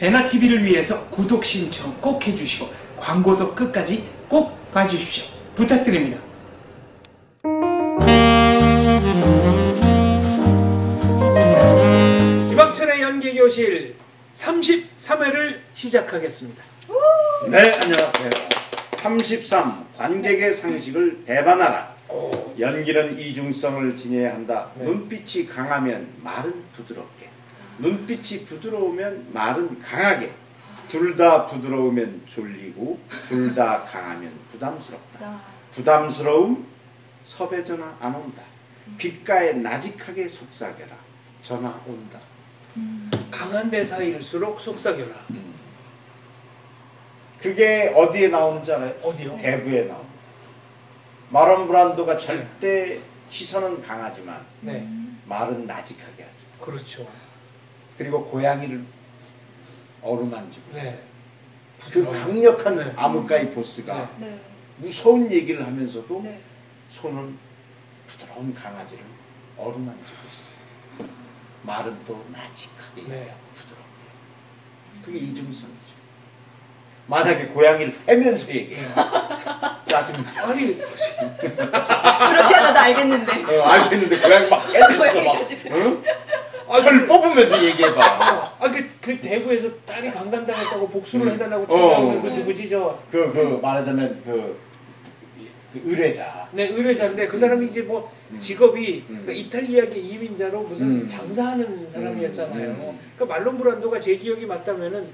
배나TV를 위해서 구독 신청 꼭 해주시고 광고도 끝까지 꼭 봐주십시오. 부탁드립니다. 김학철의 연기교실 33회를 시작하겠습니다. 네, 안녕하세요. 33. 관객의 상식을 배반하라. 연기는 이중성을 지녀야 한다. 네. 눈빛이 강하면 말은 부드럽게, 눈빛이 부드러우면 말은 강하게, 둘 다 부드러우면 졸리고 둘 다 강하면 부담스럽다. 부담스러움 섭외 전화 안 온다. 귓가에 나직하게 속삭여라. 전화 온다. 강한 대사일수록 속삭여라. 그게 어디에 나오는지 알아요? 어디요? 대부에 나옵니다. 마론 브란도가 절대 시선은 강하지만 네. 말은 나직하게 하죠. 그렇죠. 그리고 고양이를 어루만지고 있어요. 네. 그 강력한 네. 아무가이 보스가 네. 무서운 얘기를 하면서도 네. 손은 부드러운 강아지를 어루만지고 있어요. 말은 또 나직하게 네. 부드럽게. 그게 이중성이죠. 만약에 고양이를 패면서 얘기해. 짜증나. 아니, 그렇지 않아도 알겠는데. 어, 알겠는데 고양이 막 패면서 막. 응? 저를 뽑으면서 얘기해봐. 아, 그 대구에서 딸이 강간당했다고 복수를 해달라고 찾아오는 그 누구지 저? 말하자면 그 의뢰자. 네, 의뢰자인데 그 사람이 이제 뭐 직업이 그러니까 이탈리아계 이민자로 무슨 장사하는 사람이었잖아요. 그러니까 말론 브란도가 제 기억이 맞다면은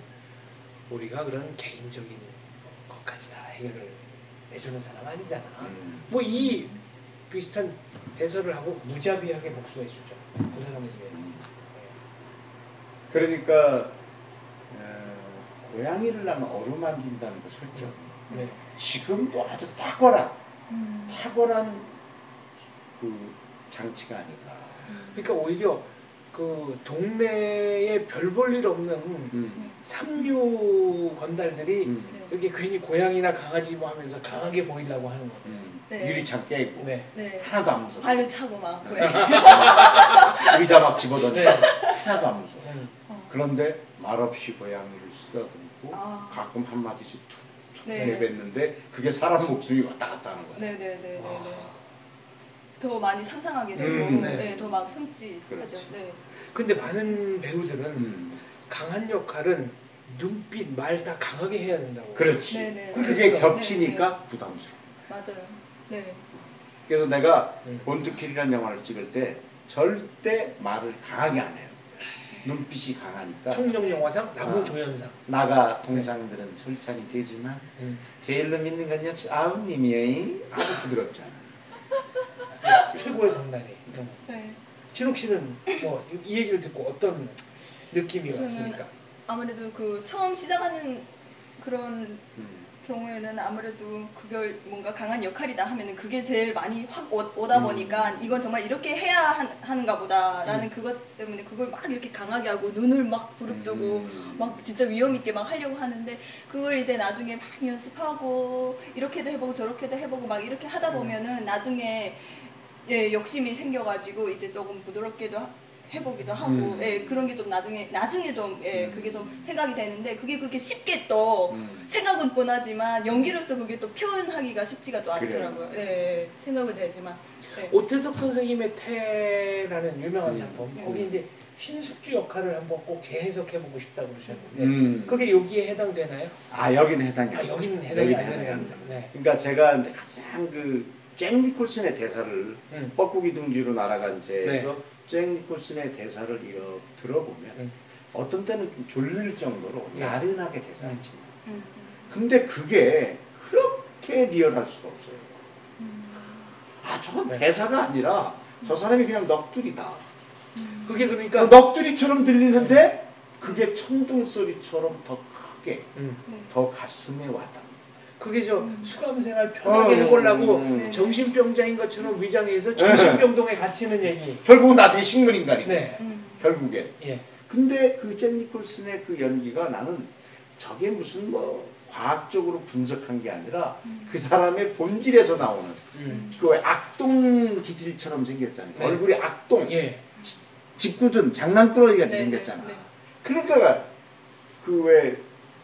우리가 그런 개인적인 것까지 다 해결을 내주는 사람 아니잖아. 뭐 이 비슷한 대사를 하고 무자비하게 복수해주죠. 그 사람을 위해서. 그러니까 고양이를 나면 어루만진다는 거 설정. 네. 지금도 아주 탁월한 그 장치가 아닌가. 그러니까 오히려 그 동네에 별 볼 일 없는 삼류 건달들이 이렇게 괜히 고양이나 강아지 뭐 하면서 강하게 보이려고 하는 거. 네. 유리창 깨고 네. 네. 하나도 안 무서워. 발로 차고 막 고양이. 의자 막 집어던져. 네. 하나도 안 무서워. 그런데 말없이 고양이를 쓰다듬고 가끔 한마디씩 툭툭 내뱉는데 네. 그게 사람 목숨이 왔다 갔다 하는 거야. 네네네. 더 많이 상상하게 되고 네. 네, 더 막 숨지하죠. 네. 근데 많은 배우들은 강한 역할은 눈빛, 말 다 강하게 해야 된다고. 그렇지. 네네. 그게 겹치니까 네네. 부담스러워. 맞아요. 네. 그래서 내가 본드킬이라는 영화를 찍을 때 절대 말을 강하게 안 해요. 눈빛이 강하니까. 청룡영화상, 나무조연상. 나가 동상들은 솔찬이 되지만 제일로 믿는 건 역시 아우님이에요. 아주 부드럽잖아. 최고의 강단이. 네. 진욱 씨는 뭐 이 얘기를 듣고 어떤 느낌이 왔습니까? 아무래도 그 처음 시작하는 그런 경우에는 아무래도 그걸 뭔가 강한 역할이다 하면은 그게 제일 많이 확 오다 보니까 이건 정말 이렇게 해야 하는가 보다라는 그것 때문에 그걸 막 이렇게 강하게 하고 눈을 막 부릅뜨고 막 진짜 위험 있게 막 하려고 하는데 그걸 이제 나중에 많이 연습하고 이렇게도 해보고 저렇게도 해보고 막 이렇게 하다 보면은 나중에 예 욕심이 생겨가지고 이제 조금 부드럽게도 해보기도 하고 예, 그런 게 좀 나중에 좀 예, 그게 좀 생각이 되는데 그게 그렇게 쉽게 또 생각은 뻔하지만 연기로서 그게 또 표현하기가 쉽지가 또 않더라고요. 예, 생각은 되지만 예. 오태석 선생님의 태라는 유명한 작품 거기 이제 신숙주 역할을 한번 꼭 재해석해보고 싶다고 그러셨는데 그게 여기에 해당되나요? 아 여기는 해당이 안 됩니다. 네. 그러니까 제가 이제 가장 잭 니콜슨의 대사를 뻐꾸기 둥지로 날아간 새에서 네. 잭 니콜슨의 대사를 이렇게 들어보면 어떤 때는 좀 졸릴 정도로 야련하게 대사를 친다. 근데 그게 그렇게 리얼할 수가 없어요. 아 저건 네. 대사가 아니라 저 사람이 그냥 넋두리다. 그게 그러니까 넋두리처럼 들리는데 그게 천둥소리처럼 더 크게 더 가슴에 와닿는다. 그게 저 수감생활 편하게 해보려고 정신병자인 것처럼 위장해서 정신병동에 갇히는 얘기. 결국은 나중에 식물인간이네. 네. 결국에. 예. 근데 그 잭 니콜슨의 그 연기가 나는 저게 무슨 뭐 과학적으로 분석한 게 아니라 그 사람의 본질에서 나오는 그 악동 기질처럼 생겼잖아요. 네. 얼굴이 악동, 예. 짓궂은 장난꾸러기 같이 생겼잖아. 네. 그러니까 그 왜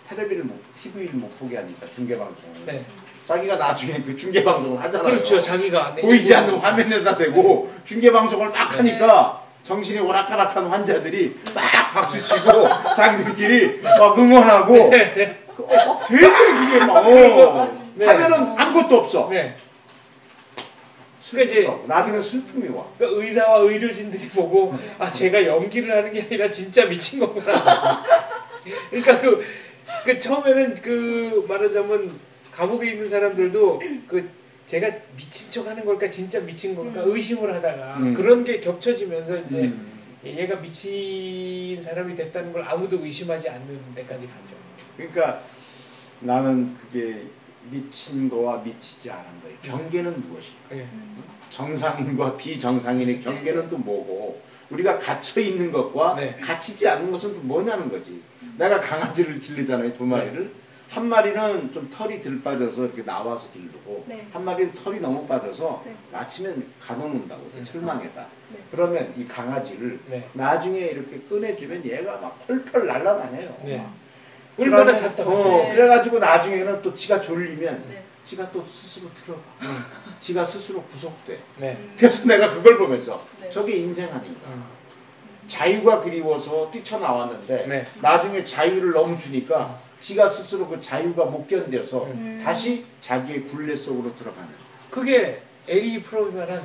텔레비를 못, TV를 못 보게 하니까 중계방송을. 네. 자기가 나중에 그 중계방송을 하잖아요. 그렇죠. 자기가. 보이지 않는 화면에다 대고 네. 중계방송을 막 하니까 네. 정신이 오락가락한 환자들이 막 박수치고 자기들끼리 막 응원하고 네. 막 되게 그게 막 네. 하면은 아무것도 없어. 네. 그러니까 나중에 슬픔이 와. 그러니까 의사와 의료진들이 보고 아 제가 연기를 하는 게 아니라 진짜 미친 거구나. 그러니까 그 처음에는 그 말하자면 감옥에 있는 사람들도 그 제가 미친 척 하는 걸까 진짜 미친 걸까 의심을 하다가 그런 게 겹쳐지면서 이제 얘가 미친 사람이 됐다는 걸 아무도 의심하지 않는 데까지 가죠. 그러니까 나는 그게 미친 거와 미치지 않은 거의 경계는 무엇일까? 예. 정상인과 비정상인의 경계는 또 뭐고 우리가 갇혀 있는 것과 네. 갇히지 않는 것은 또 뭐냐는 거지. 내가 강아지를 기르잖아요, 두 마리를. 네. 한 마리는 좀 털이 덜 빠져서 이렇게 나와서 기르고 네. 한 마리는 털이 너무 빠져서 네. 아침에 가둬놓는다고 네. 철망에다. 네. 그러면 이 강아지를 네. 나중에 이렇게 꺼내주면 얘가 막 펄펄 날아다녀요. 네. 얼마나 답답해. 네. 그래가지고 나중에는 또 지가 졸리면 네. 지가 또 스스로 들어가. 지가 스스로 구속돼. 네. 그래서 내가 그걸 보면서 네. 저게 인생 아닌가. 자유가 그리워서 뛰쳐나왔는데 네. 나중에 자유를 너무 주니까 지가 스스로 그 자유가 못 견뎌서 다시 자기의 굴레 속으로 들어가는. 그게 에리 프롬이라는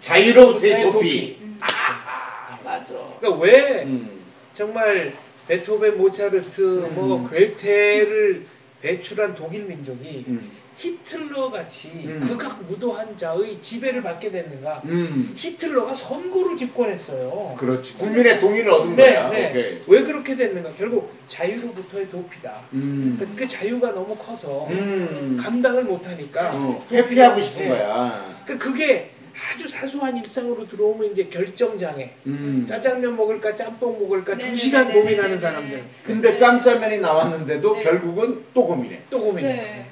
자유로부터의 도피. 아, 맞아. 그러니까 왜 정말 베토벤, 모차르트, 뭐 괴테를 배출한 독일 민족이 히틀러같이 극악무도한 자의 지배를 받게 됐는가? 히틀러가 선거로 집권했어요. 그렇지. 국민의 동의를 얻은 네, 거야. 네. 오케이. 왜 그렇게 됐는가? 결국 자유로부터의 도피다. 그 자유가 너무 커서 감당을 못하니까 회피하고 싶은 네. 거야. 그게 아주 사소한 일상으로 들어오면 이제 결정장애. 짜장면 먹을까 짬뽕 먹을까 두 시간 고민하는 사람들. 근데 짬짜면이 나왔는데도 네. 결국은 또 고민해. 또 고민해. 네.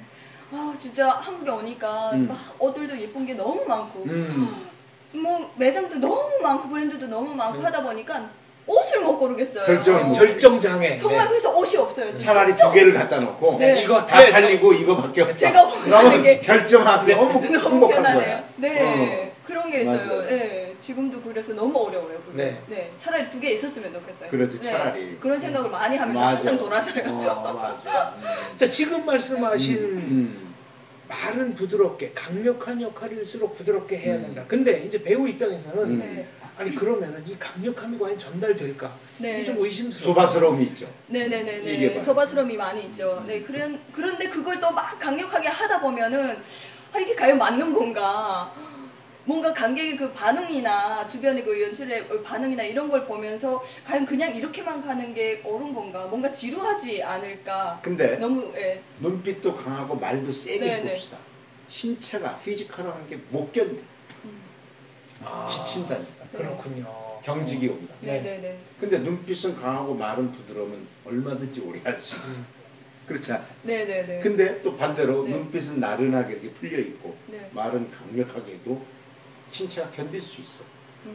아 진짜 한국에 오니까 막 옷들도 예쁜 게 너무 많고 뭐 매장도 너무 많고 브랜드도 너무 많고 하다 보니까 옷을 못 고르겠어요. 결정장애. 정말 네. 그래서 옷이 없어요. 진짜. 차라리 두 개를 갖다 놓고 네. 이거 다 팔리고 이거밖에 없다. 제가 원하는 게 결정하기 너무 행복한 거예요. 네, 그런 게 있어요. 네. 지금도 그래서 너무 어려워요. 네. 네, 차라리 두 개 있었으면 좋겠어요. 그렇지, 네. 차라리. 그런 생각을 많이 하면서 맞아. 항상 돌아서요. 맞아. 자, 지금 말씀하신 말은 부드럽게 강력한 역할일수록 부드럽게 해야 된다. 근데 이제 배우 입장에서는. 네. 아니 그러면은 이 강력함이 과연 전달될까? 네. 이게 좀 의심스러워. 조바스러움이 있죠. 네네네네. 조바스러움이 많이 있죠. 네. 그런데 그걸 또 막 강력하게 하다 보면은 아 이게 과연 맞는 건가? 뭔가 관객의 그 반응이나 주변의 그 연출의 반응이나 이런 걸 보면서 과연 그냥 이렇게만 가는 게 옳은 건가? 뭔가 지루하지 않을까? 근데 너무 예. 눈빛도 강하고 말도 세게 네네. 봅시다. 신체가 피지컬한 게 못 견뎌. 지친다니까. 네. 그렇군요. 경직이 온다. 네네네. 근데 눈빛은 강하고 말은 부드러우면 얼마든지 오래 할 수 있어. 그렇지 않아요? 네네네. 근데 또 반대로 네. 눈빛은 나른하게 이렇게 풀려있고 네. 말은 강력하게도 신체가 견딜 수 있어.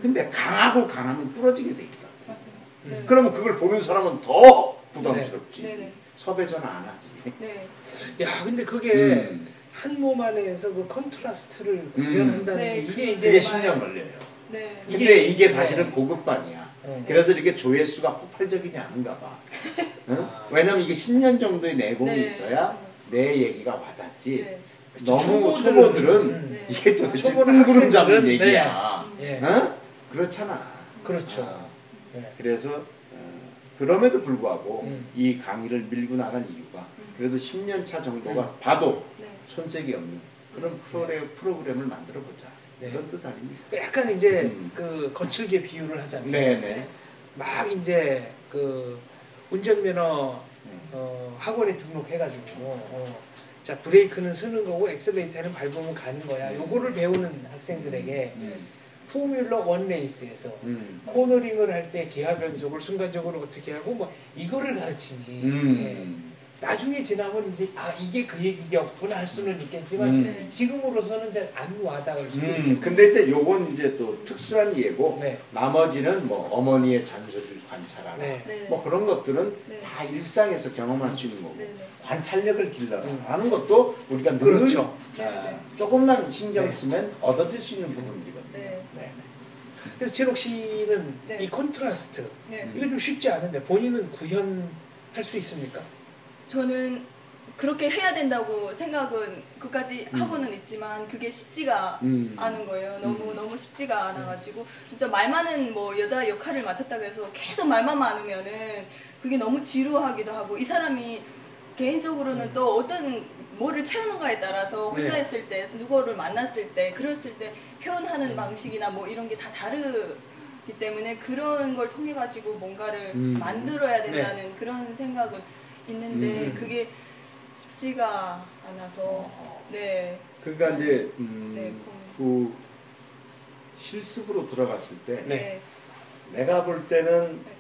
근데 강하고 강하면 부러지게 돼 있다. 맞아요. 그러면 그걸 보는 사람은 더 부담스럽지. 네네. 섭외전은 안 하지. 네. 야 근데 그게 한 몸 안에서 그 컨트라스트를 구현한다는 네. 게 이게 10년 걸려요. 네. 근데 이게 사실은 네. 고급반이야. 네. 그래서 이렇게 조회수가 폭발적이지 않은가 봐. 응? 왜냐면 이게 10년 정도의 내공이 네. 있어야 내 얘기가 와닿지. 네. 너무 초보들은 네. 이게 도대체 뜬구름 잡는 얘기야. 네. 응? 그렇잖아. 그렇죠. 네. 그래서 그럼에도 불구하고 이 강의를 밀고 나간 이유가 그래도 10년 차 정도가 봐도 네. 손색이 없는 그런 프로그램을 만들어 보자. 네. 그런 뜻 아닙니까? 약간 이제 그 거칠게 비유를 하자면 네네. 막 이제 그 운전면허 학원에 등록해가지고 자 브레이크는 쓰는 거고 엑셀레이터는 밟으면 가는 거야. 요거를 배우는 학생들에게 포뮬러 1 레이스에서 코너링을 할 때 기하 변속을 순간적으로 어떻게 하고 뭐 이거를 가르치니. 네. 나중에 지나면 이제 아 이게 그 얘기였구나 할 수는 있겠지만 지금으로서는 잘 안 와닿을 수도 있겠죠. 근데 이제 요건 이제 또 특수한 예고 네. 나머지는 뭐 어머니의 잔소리를 관찰하라 네. 뭐 그런 것들은 네. 다 일상에서 경험할 수 있는 거고 네. 관찰력을 길러라라는 것도 우리가 늘 그렇죠. 네. 조금만 신경 쓰면 네. 얻어질 수 있는 부분이거든요. 네. 네. 그래서 최록 씨는 네. 이 콘트라스트 네. 이거 좀 쉽지 않은데 본인은 구현할 수 있습니까? 저는 그렇게 해야 된다고 생각은 그까지 하고는 있지만 그게 쉽지가 않은 거예요. 너무 쉽지가 않아가지고 진짜 말 많은 뭐 여자 역할을 맡았다고 해서 계속 말만 많으면은 그게 너무 지루하기도 하고 이 사람이 개인적으로는 또 어떤 뭐를 채우는가에 따라서 혼자 네. 있을 때 누구를 만났을 때 그랬을 때 표현하는 방식이나 뭐 이런 게 다 다르기 때문에 그런 걸 통해 가지고 뭔가를 만들어야 된다는 네. 그런 생각은 있는데 그게 쉽지가 않아서 네 그러니까 이제 네, 그 실습으로 들어갔을 때 네. 내가 볼 때는 네.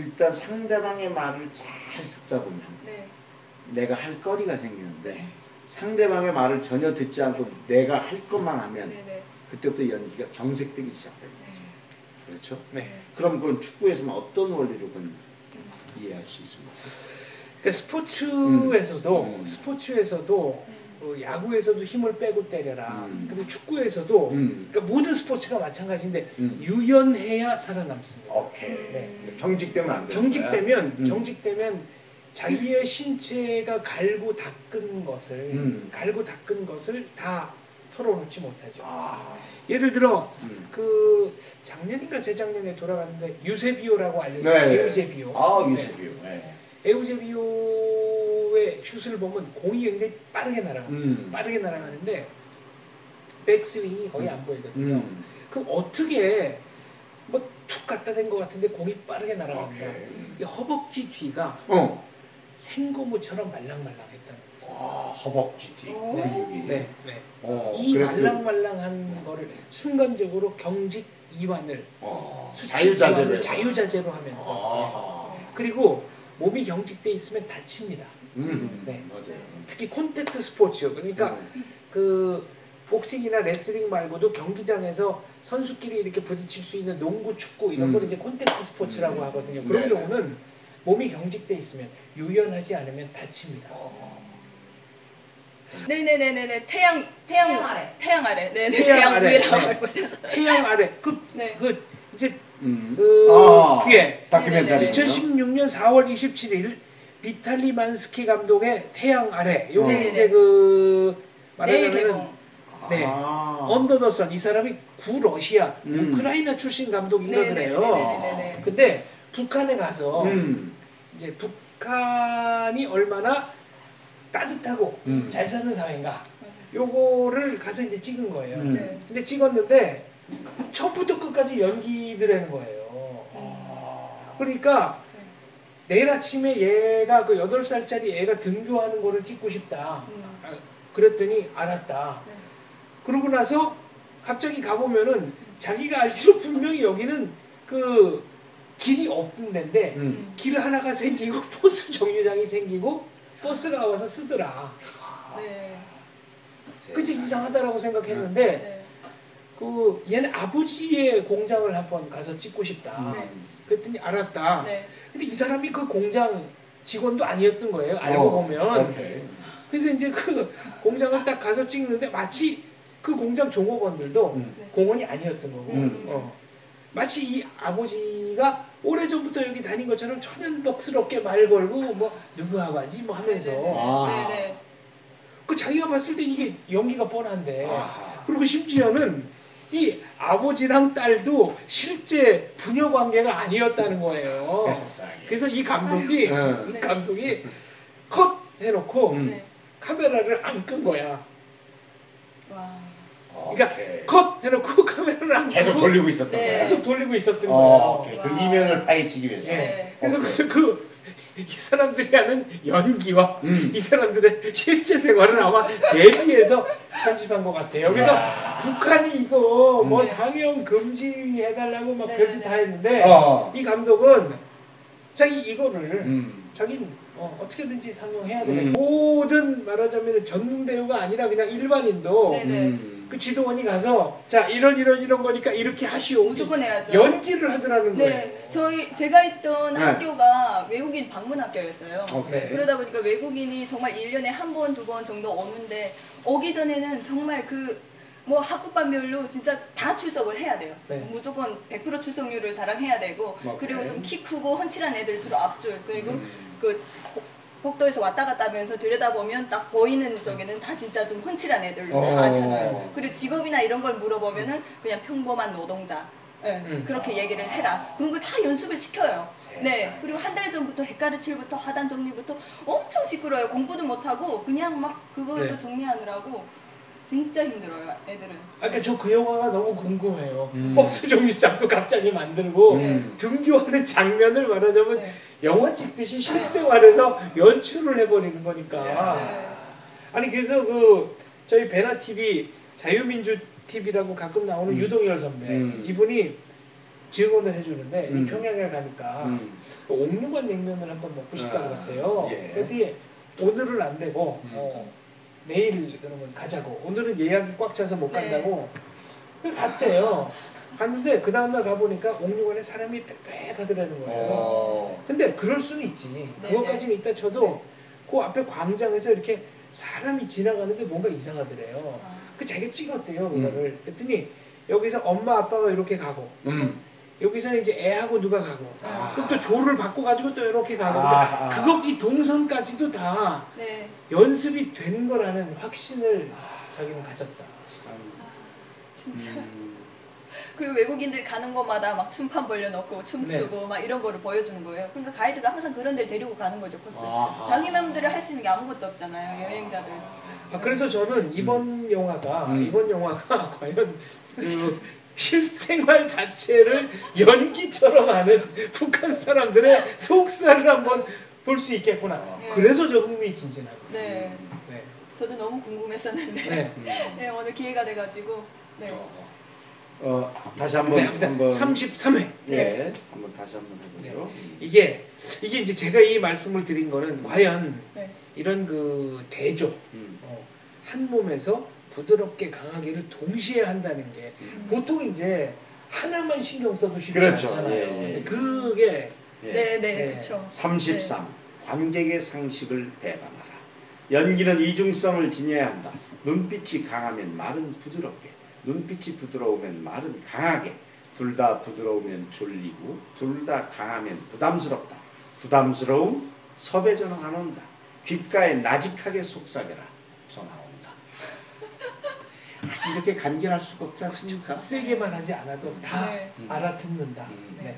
일단 상대방의 말을 잘 듣다 보면 네. 내가 할 거리가 생기는데 네. 상대방의 말을 전혀 듣지 않고 내가 할 것만 하면 네, 네. 그때부터 연기가 경색되기 시작됩니다. 네. 그렇죠? 네. 그럼 그건 축구에서는 어떤 원리로 이해할 수 있습니다. 그러니까 스포츠에서도 야구에서도 힘을 빼고 때려라. 그리고 축구에서도 그러니까 모든 스포츠가 마찬가지인데 유연해야 살아남습니다. 오케이. 네. 경직되면 안 돼요. 경직되면 자기의 신체가 갈고 닦은 것을 다 털어놓지 못하죠. 아. 예를 들어 그 작년인가 재작년에 돌아갔는데 유세비오라고 알려진 에우세비오. 아 유세비오. 네. 에우세비오의 슛을 보면 공이 굉장히 빠르게 날아가는데 백스윙이 거의 안 보이거든요. 그럼 어떻게 뭐 툭 갖다 댄 것 같은데 공이 빠르게 날아갑니다. 이 허벅지 뒤가 생고무처럼 말랑말랑했다는. 아, 허벅지 뒤 근육이. 네. 네. 이 말랑말랑한 거를 순간적으로 경직 이완을 자유자재로 하면서. 아. 네. 그리고 몸이 경직돼 있으면 다칩니다. 네. 맞아요. 특히 콘택트 스포츠요. 그러니까 그 복싱이나 레슬링 말고도 경기장에서 선수끼리 이렇게 부딪힐 수 있는 농구, 축구 이런 걸 이제 콘택트 스포츠라고 하거든요. 그런 경우는 몸이 경직돼 있으면 유연하지 않으면 다칩니다. 네네네네네 태양 아래 네 태양 위라고 말했어요. 태양 아래 그 이제 그 뒤에 다큐멘터리 2016년 4월 27일 비탈리만스키 감독의 태양 아래 요게 이제 그 말하자면은 네 언더 더 선 이 사람이 구 러시아 우크라이나 출신 감독인가 그래요. 근데 북한에 가서 이제 북한이 얼마나 따뜻하고 잘 사는 사회인가 요거를 가서 이제 찍은 거예요. 근데 찍었는데 처음부터 끝까지 연기들하는 거예요. 그러니까 내일 아침에 얘가 그 8살짜리 애가 등교하는 거를 찍고 싶다. 그랬더니 알았다. 그러고 나서 갑자기 가보면은 자기가 알기로 분명히 여기는 그 길이 없던 데인데 길 하나가 생기고 버스 정류장이 생기고 버스가 와서 쓰더라. 네. 그치 이상하다라고 생각했는데 네. 그 얘는 아버지의 공장을 한번 가서 찍고 싶다. 네. 그랬더니 알았다. 네. 근데 이 사람이 그 공장 직원도 아니었던 거예요. 알고 보면. 오케이. 그래서 이제 그 공장을 딱 가서 찍는데 마치 그 공장 종업원들도 공원이 아니었던 거고 마치 이 아버지가 오래전부터 여기 다닌 것처럼 천연덕스럽게 말 걸고 뭐 누구하고 하지 뭐 하면서 아. 그 자기가 봤을 때 이게 연기가 뻔한데 그리고 심지어는 이 아버지랑 딸도 실제 부녀 관계가 아니었다는 거예요. 그래서 이 감독이 컷 해놓고 카메라를 안 끈 거야. 와. 그러니까 오케이. 컷 해놓고 카메라를 안 계속 돌리고 있었던 거예요. 그 이면을 파헤치기 위해서. 네. 그래서 이 사람들이 하는 연기와 이 사람들의 실제 생활은 아마 대비해서 편집한 것 같아요. 그래서 북한이 이거 뭐 상영 금지해달라고 막 별짓 다 했는데 이 감독은 자기 이거를 자기 어떻게든지 상영해야 되는 모든 말하자면 전문 배우가 아니라 그냥 일반인도 그 지도원이 가서 자 이런 거니까 이렇게 하시오. 무조건 해야죠. 연기를 하더라는 거예요. 네, 저희 제가 있던 학교가 외국인 방문 학교였어요. 오케이. 그러다 보니까 외국인이 정말 1년에 한 번, 두 번 정도 오는데 오기 전에는 정말 그 뭐 학급반별로 진짜 다 출석을 해야 돼요. 네. 무조건 100% 출석률을 자랑해야 되고 오케이. 그리고 좀 키 크고 헌칠한 애들 주로 앞줄 그리고 그 복도에서 왔다 갔다 하면서 들여다보면 딱 보이는 쪽에는 다 진짜 좀 헌칠한 애들 다 많잖아요. 그리고 직업이나 이런 걸 물어보면은 그냥 평범한 노동자 네, 그렇게 얘기를 해라. 그런 걸 다 연습을 시켜요. 네. 그리고 한 달 전부터 헷가르칠부터 하단 정리부터 엄청 시끄러워요. 공부도 못하고 그냥 막 그거도 네. 정리하느라고 진짜 힘들어요, 애들은. 아까 저 그 영화가 너무 궁금해요. 버스 정류장도 갑자기 만들고 등교하는 장면을 말하자면 네. 영화 찍듯이 실생활에서 연출을 해버리는 거니까. 네. 아니 그래서 그 저희 배나 TV 자유민주 TV라고 가끔 나오는 유동열 선배 이분이 증언을 해주는데 평양에 가니까 옥류관 냉면을 한번 먹고 싶다고 같아요. 예. 그런데 오늘은 안 되고 내일 그러면 가자고. 오늘은 예약이 꽉 차서 못 간다고. 네. 갔대요. 갔는데 그 다음날 가보니까 옥류관에 사람이 빽빽하더라는 거예요. 근데 그럴 수는 있지. 그것까지는 있다 쳐도 그 앞에 광장에서 이렇게 사람이 지나가는데 뭔가 이상하더래요. 그 자기가 찍었대요. 그거를. 그랬더니 여기서 엄마 아빠가 이렇게 가고 여기서는 이제 애하고 누가 가고 그럼 또 조를 바꿔가지고 또 이렇게 가고 그거 이 동선까지도 다 연습이 된 거라는 확신을 자기는 가졌다. 진짜 그리고 외국인들 가는 곳마다 막 춤판 벌려놓고 춤추고 막 이런 거를 보여주는 거예요. 그러니까 가이드가 항상 그런 데를 데리고 가는 거죠, 코스. 자기 맘대로 할 수 있는 게 아무것도 없잖아요, 여행자들. 그래서 저는 이번 영화가 과연 실생활 자체를 연기처럼 하는 북한 사람들의 속살을 한번 볼 수 있겠구나. 그래서 저 흥미진진하고. 네. 네. 저도 너무 궁금했었는데 네, 오늘 기회가 돼가지고 다시 한번 33회. 네. 한번 다시 한번 해보죠. 네. 이게 이제 제가 이 말씀을 드린 거는 과연 이런 그 대조 한 몸에서 부드럽게 강하게를 동시에 한다는 게 보통 이제 하나만 신경 써도 쉽지 않잖아요. 그게 그렇죠. 33. 관객의 상식을 배반하라. 연기는 이중성을 지녀야 한다. 눈빛이 강하면 말은 부드럽게, 눈빛이 부드러우면 말은 강하게, 둘 다 부드러우면 졸리고, 둘 다 강하면 부담스럽다. 부담스러움 섭외전은 안 온다. 귓가에 나직하게 속삭여라. 전화 온다. 이렇게 간결할 수가 없지 않습니까? 세게만 하지 않아도 다 알아듣는다. 네.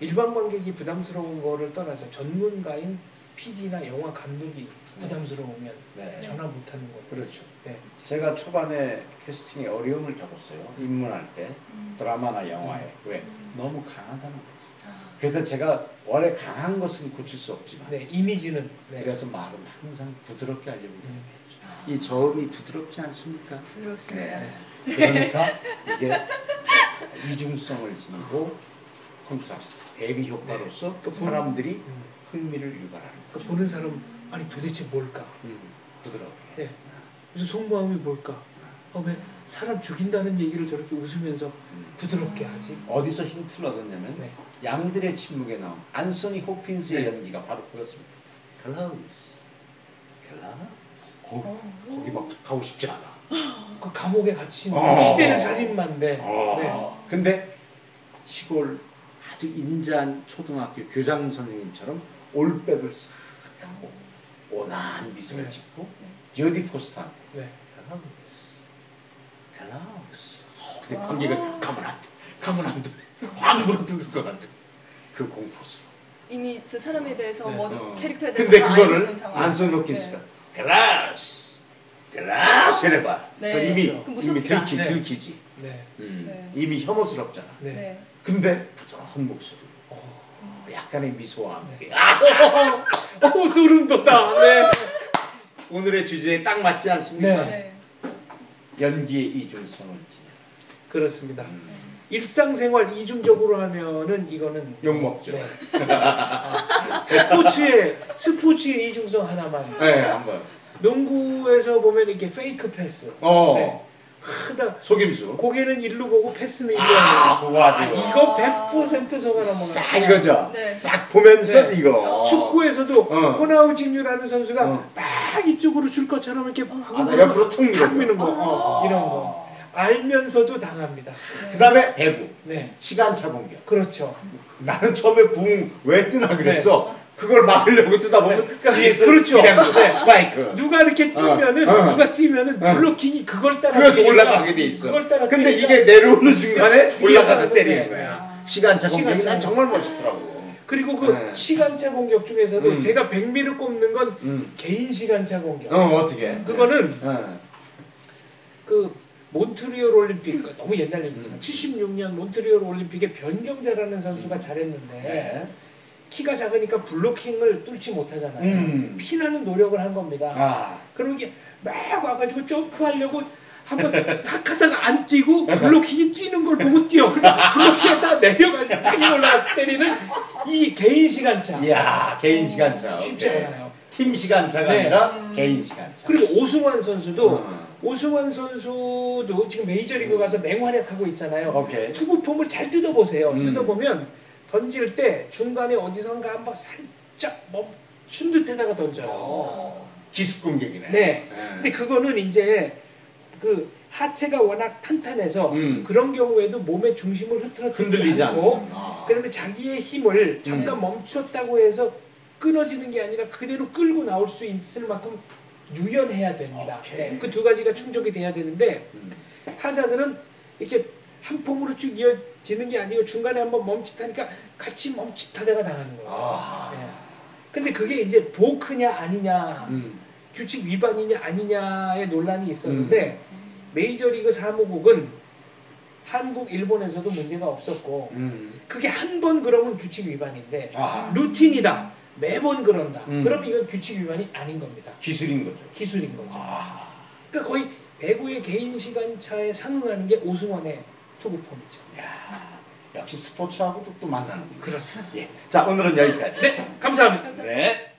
일반 관객이 부담스러운 거를 떠나서 전문가인 PD나 영화 감독이 부담스러우면 전화 못하는 거예요. 그렇죠. 네. 제가 초반에 캐스팅에 어려움을 겪었어요. 입문할 때 드라마나 영화에. 왜? 너무 강하다는 거죠. 그래서 제가 원래 강한 것은 고칠 수 없지만 이미지는 그래서 말은 항상 부드럽게 하려고 노력했죠. 이 저음이 부드럽지 않습니까? 부드럽습니다. 그러니까 이게 이중성을 지니고 콘트라스트, 대비 효과로서 그 사람들이 흥미를 유발하는 거죠. 그러니까 보는 사람 아니 도대체 뭘까? 부드럽게. 무슨 속마음이 뭘까? 왜 사람 죽인다는 얘기를 저렇게 웃으면서 부드럽게 하지? 어디서 힌트를 얻었냐면 양들의 침묵에 나온 안소니 호핀스의 연기가 바로 그렇습니다. 글라우스, 글라우스. 거기 막 가고 싶지 않아. 그 감옥에 갇힌 희대의 살인마인데. 근데 시골 아주 인자한 초등학교 교장 선생님처럼 올백을 싹 하고 온화한 미소를 짓고 조디 포스터한테 글라우스, 글라우스. 근데 관객은 가만 안 돼, 가만 안 돼. 확 물어뜯을 것 같은 그 공포스러워. 이미 저 사람에 대해서 모든 캐릭터에 대해서 다 알고 있는 상황. 안소니 호킨스가 글라스! 글라스! 해봐. 이미 들키지. 이미 혐오스럽잖아. 근데 부드러운 목소리 약간의 미소와 함께 소름 돋다. 오늘의 주제에 딱 맞지 않습니까? 연기의 이중성을 지내. 그렇습니다. 일상생활 이중적으로 하면은 이거는 욕먹죠. 네. 스포츠의 이중성 하나만. 네, 한번. 농구에서 보면 이렇게 페이크 패스. 어. 네. 하다 속임수. 고개는 일로 보고 패스는 일로. 아, 그거 아주. 이거 100% 저거나 싹 이거죠. 네. 싹 보면서 네. 이거. 축구에서도 호나우지뉴라는 선수가 막 이쪽으로 줄 것처럼 이렇게 옆으로 툭 미는 거. 이런 거. 알면서도 당합니다. 네. 그다음에 배구. 네. 시간차 공격. 그렇죠. 나는 처음에 붕 왜 뜨나 그랬어. 네. 그걸 막으려고 뜨다 보면 네. 그러니까 그렇죠. 네. 스파이크. 누가 이렇게 뛰면은 누가 뛰면은 블록킹이 그걸 따라 그래서 올라가게 돼 있어. 그걸 따라 근데 때리니까. 이게 내려오는 순간에 올라가서 때리는 거야. 시간차 공격이 난 정말 멋있더라고. 그리고 그 시간차 공격 중에서도 제가 100미를 꼽는 건 개인 시간차 공격. 어떻게? 그거는 그 몬트리올 올림픽 너무 옛날 얘기지만 76년 몬트리올 올림픽에 변경자라는 선수가 잘했는데 키가 작으니까 블로킹을 뚫지 못하잖아요. 피나는 노력을 한 겁니다. 아. 그럼 이게 막 와가지고 점프하려고 한번 탁 하다가 안 뛰고 블로킹이 뛰는 걸 보고 뛰어. 블로킹이 다 내려가니까 자기 올라가서 때리는 이 개인 시간차. 이야, 개인 시간차. 쉽지 않아요. 팀 시간차가 네. 아니라 개인 시간차. 그리고 오승환 선수도 오승환 선수도 지금 메이저리그 가서 맹활약하고 있잖아요. 오케이. 투구폼을 잘 뜯어보세요. 뜯어보면 던질 때 중간에 어디선가 한번 살짝 멈춘 듯에다가 던져요. 오, 기습 공격이네. 네. 근데 그거는 이제 그 하체가 워낙 탄탄해서 그런 경우에도 몸의 중심을 흔들리지 않고 그러면 자기의 힘을 잠깐 멈췄다고 해서 끊어지는 게 아니라 그대로 끌고 나올 수 있을 만큼 유연해야 됩니다. 네, 그 두 가지가 충족이 돼야 되는데 타자들은 이렇게 한 폼으로 쭉 이어지는 게 아니고 중간에 한번 멈칫하니까 같이 멈칫하다가 당하는 거예요. 네. 근데 그게 이제 보크냐 아니냐 규칙 위반이냐 아니냐의 논란이 있었는데 메이저리그 사무국은 한국, 일본에서도 문제가 없었고 그게 한 번 그러면 규칙 위반인데 루틴이다. 매번 그런다. 그러면 이건 규칙 위반이 아닌 겁니다. 기술인 거죠. 기술인 거죠. 그러니까 거의 배구의 개인 시간차에 상응하는 게 오승환의 투구폼이죠. 이야, 역시 스포츠하고도 또 만나는 거죠. 그렇습니다. 예. 자, 오늘은 여기까지. 네, 감사합니다. 감사합니다. 네.